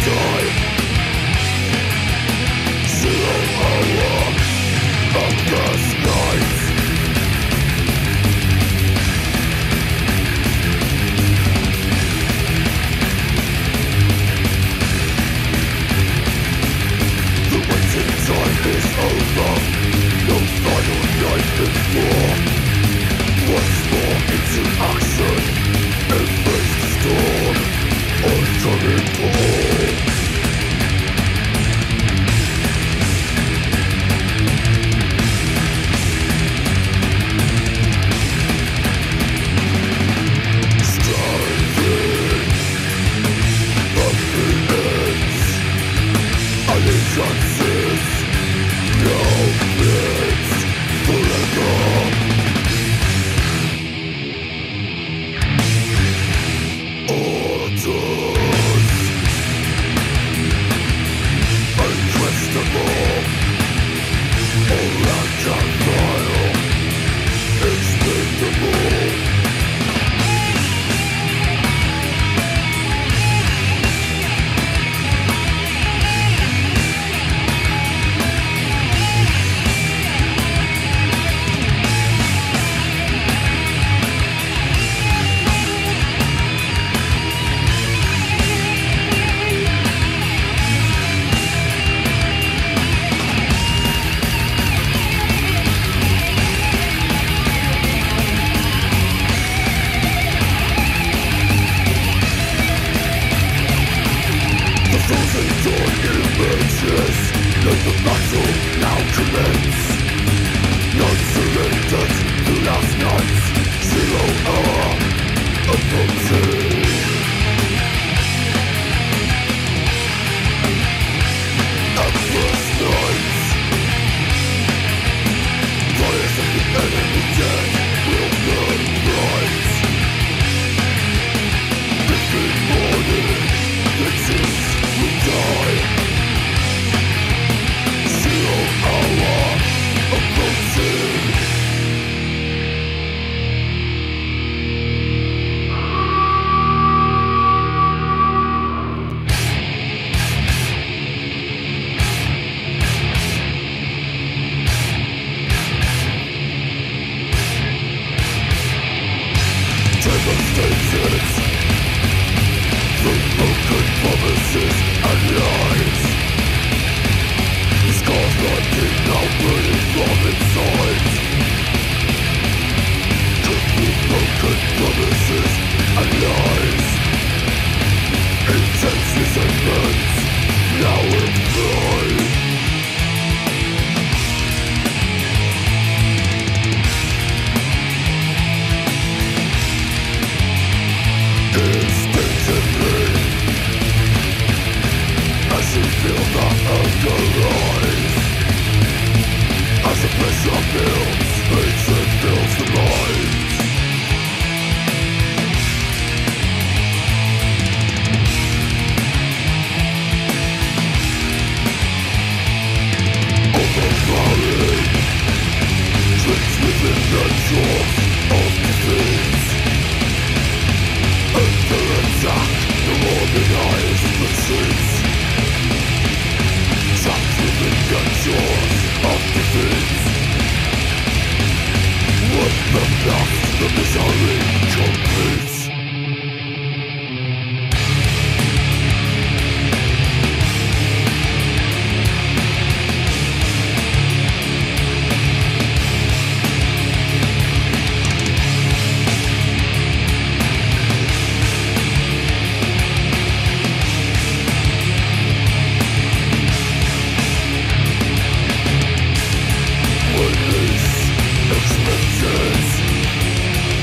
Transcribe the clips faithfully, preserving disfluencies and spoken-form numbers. Expected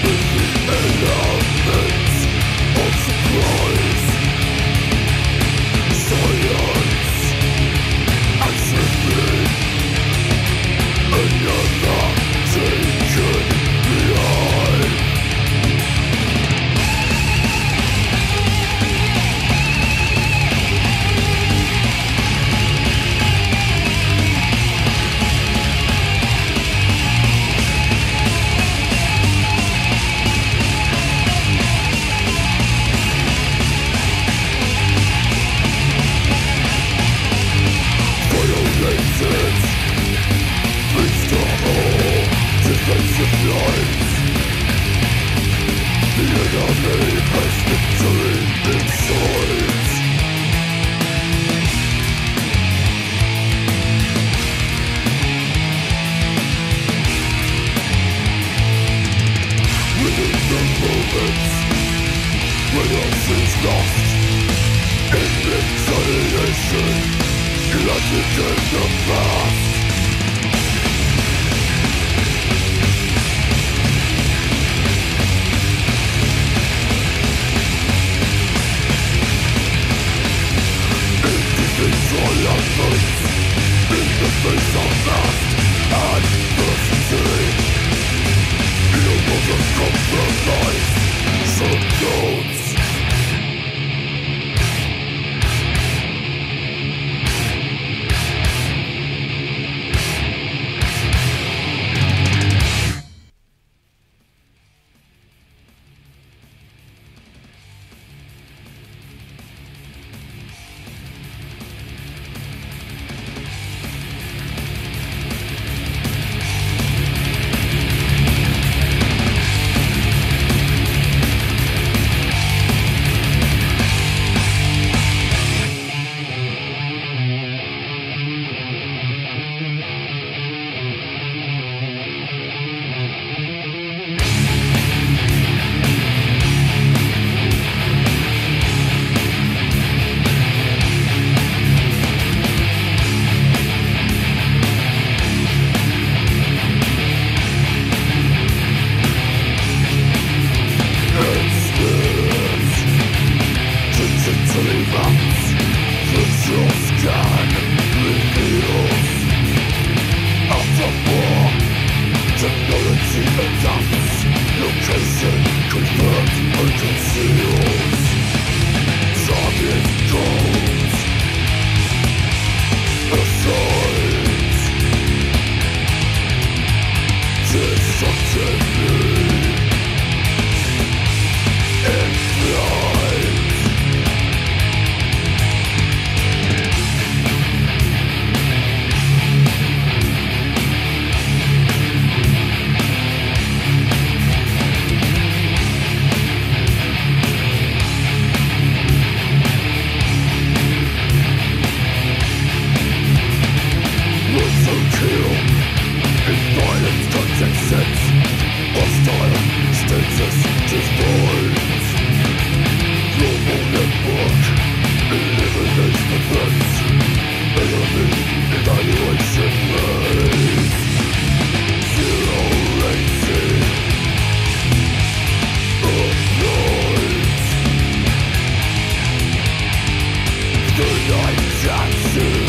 with the end of The main man can't save.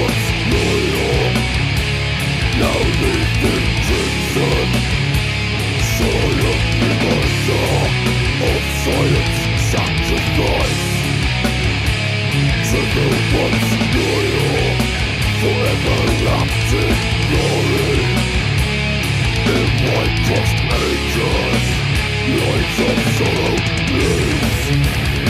what's loyal. Now the intention silent reverser of science sacrifice. Trigger what's loyal, forever wrapped in glory. In white crossed ages, lights of sorrow blaze.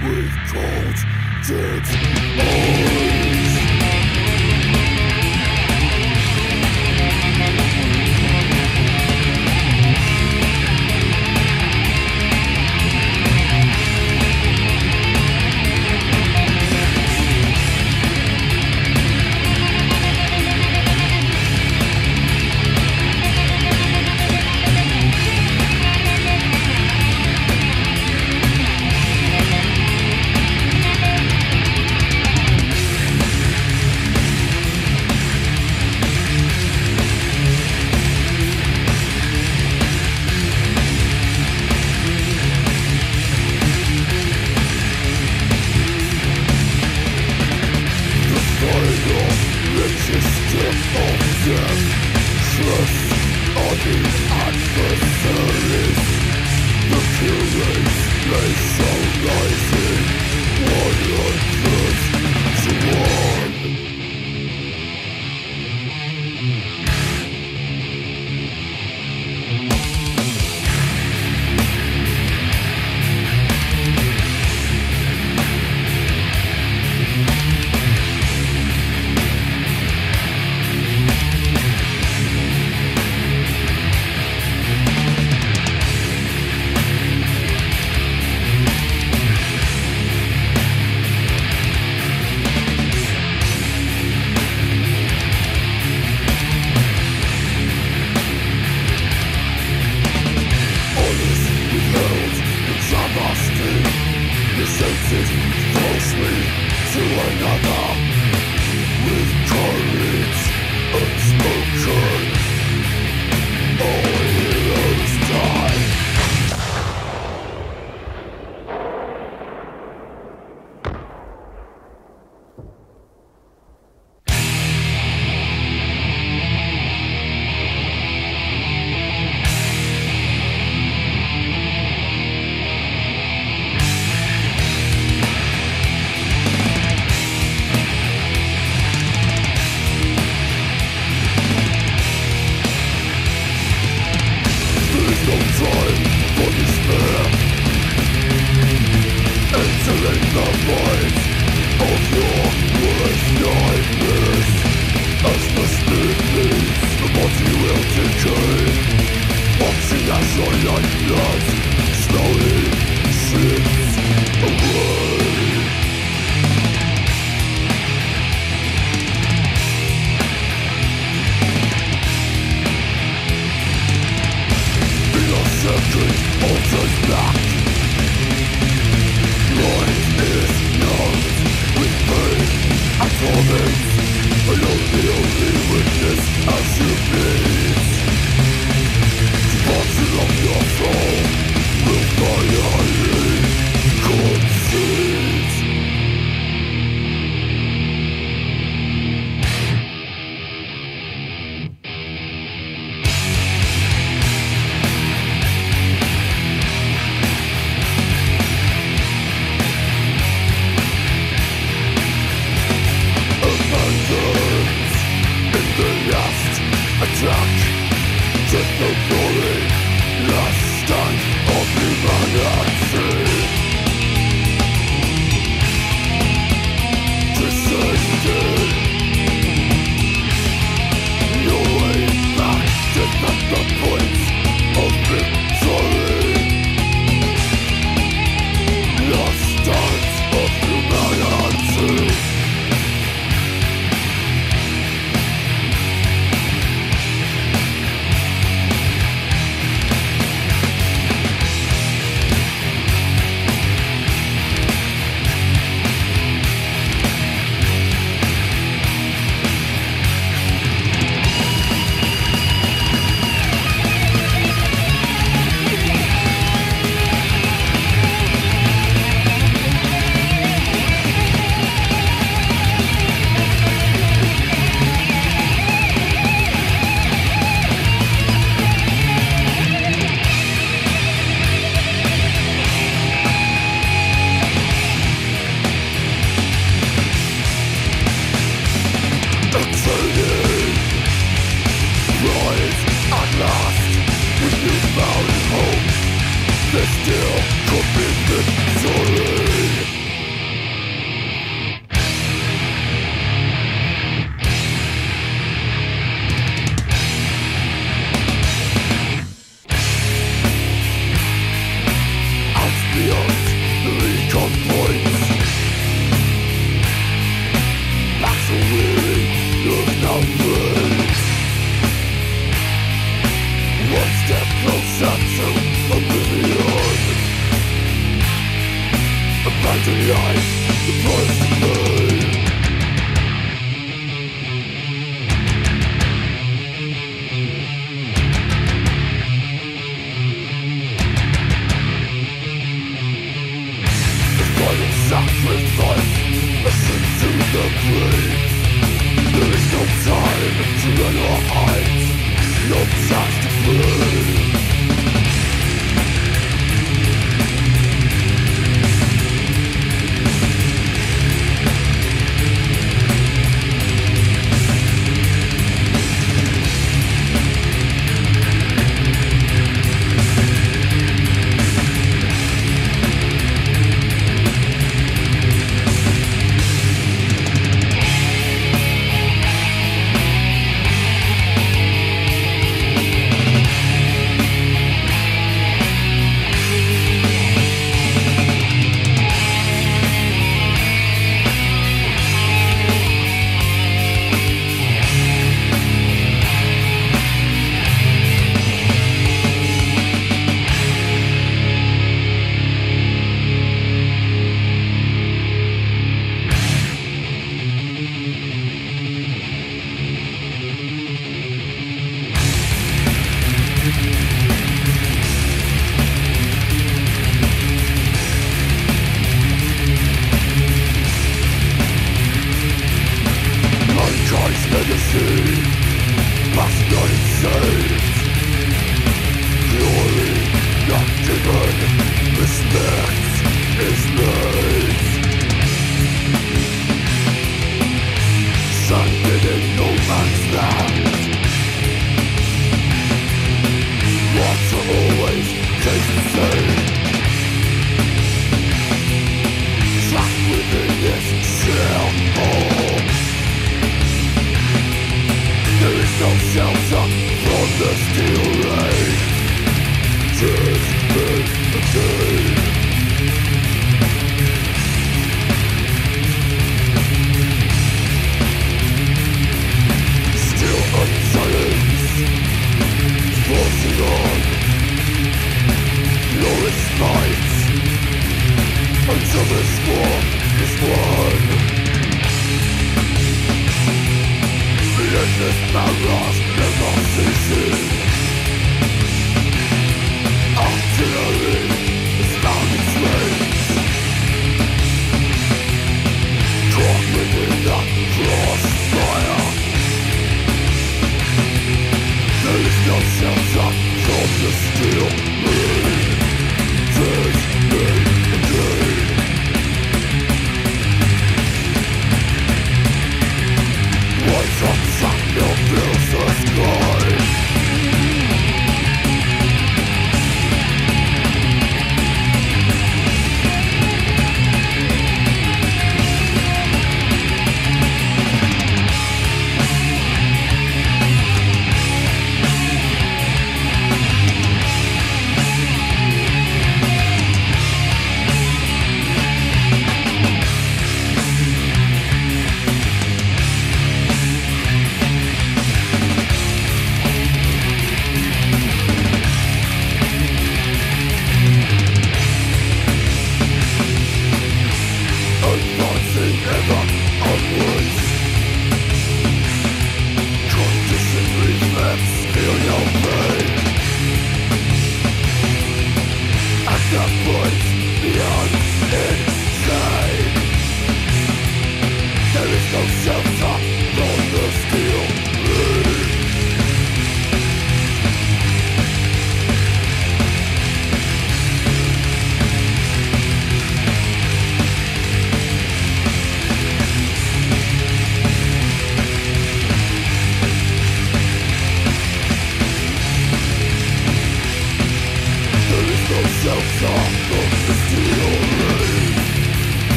With death, trust on the adversaries. The curate lays some rising, one hundred to one. By Eins, Luft sagt früh.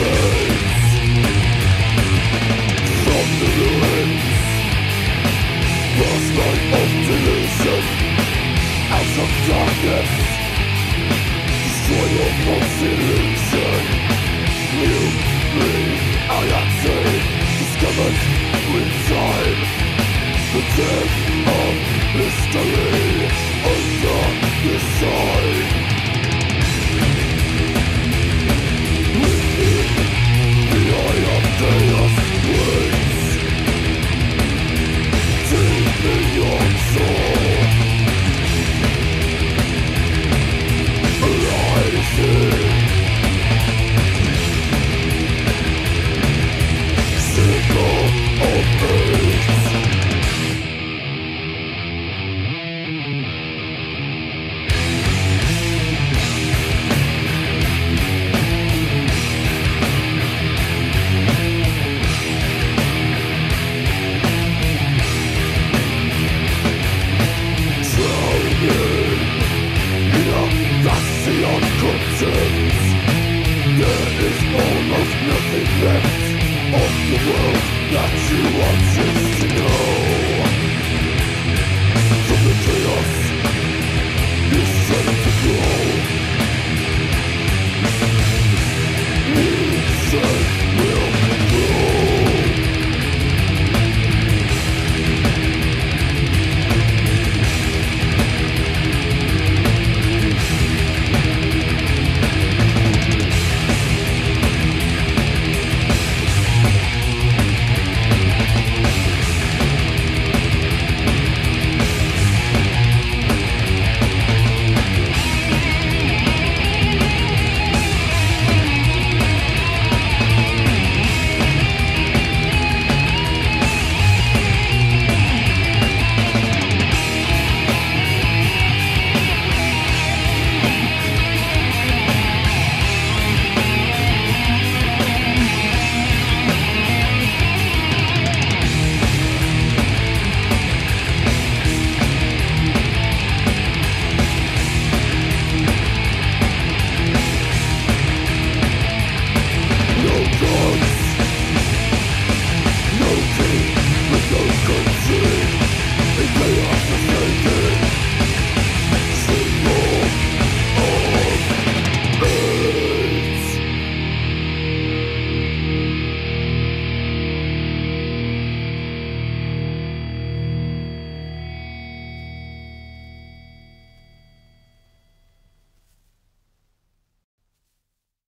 AIDS. There is almost nothing left of the world that you want to